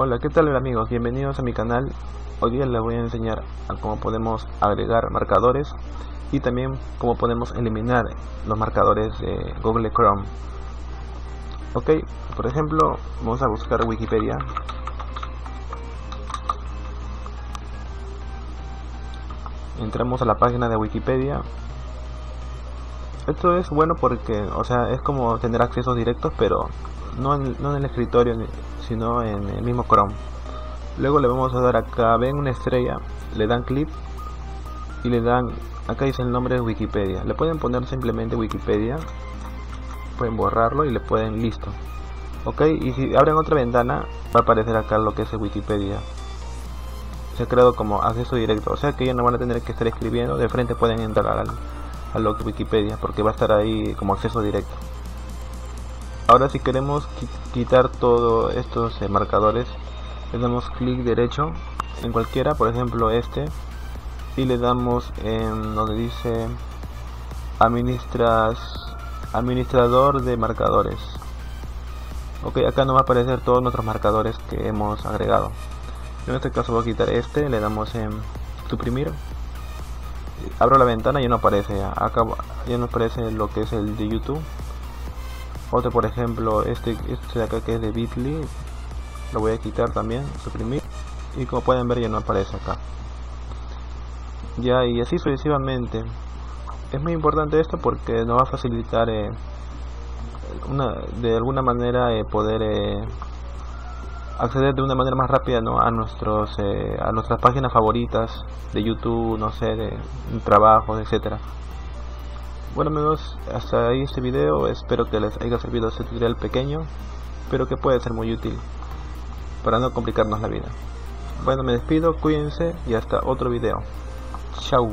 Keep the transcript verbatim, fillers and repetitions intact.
Hola, ¿qué tal amigos? Bienvenidos a mi canal. Hoy día les voy a enseñar a cómo podemos agregar marcadores y también cómo podemos eliminar los marcadores de Google Chrome. Ok, por ejemplo, vamos a buscar Wikipedia. Entramos a la página de Wikipedia. Esto es bueno porque, o sea, es como tener accesos directos, pero no en, no en el escritorio, sino en el mismo Chrome. Luego le vamos a dar acá, ven una estrella, le dan clic y le dan, acá dice el nombre de Wikipedia. Le pueden poner simplemente Wikipedia, pueden borrarlo y le pueden listo. Ok, y si abren otra ventana va a aparecer acá lo que es Wikipedia. Se ha creado como acceso directo, o sea que ya no van a tener que estar escribiendo, de frente pueden entrar al, a lo que Wikipedia, porque va a estar ahí como acceso directo. Ahora si queremos quitar todos estos eh, marcadores, le damos clic derecho en cualquiera, por ejemplo este, y le damos en donde dice administras, administrador de marcadores. Ok, acá nos va a aparecer todos nuestros marcadores que hemos agregado. En este caso voy a quitar este, le damos en suprimir, abro la ventana y ya no aparece, acá ya no aparece lo que es el de YouTube. Otro, por ejemplo, este, este de acá que es de Bitly, lo voy a quitar también, suprimir, y como pueden ver ya no aparece acá. Ya, y así sucesivamente. Es muy importante esto porque nos va a facilitar eh, una, de alguna manera eh, poder eh, acceder de una manera más rápida, ¿no?, a nuestros eh, a nuestras páginas favoritas de YouTube, no sé, de, de trabajos, etcétera. Bueno amigos, hasta ahí este video, espero que les haya servido este tutorial pequeño, pero que puede ser muy útil para no complicarnos la vida. Bueno, me despido, cuídense y hasta otro video. Chau.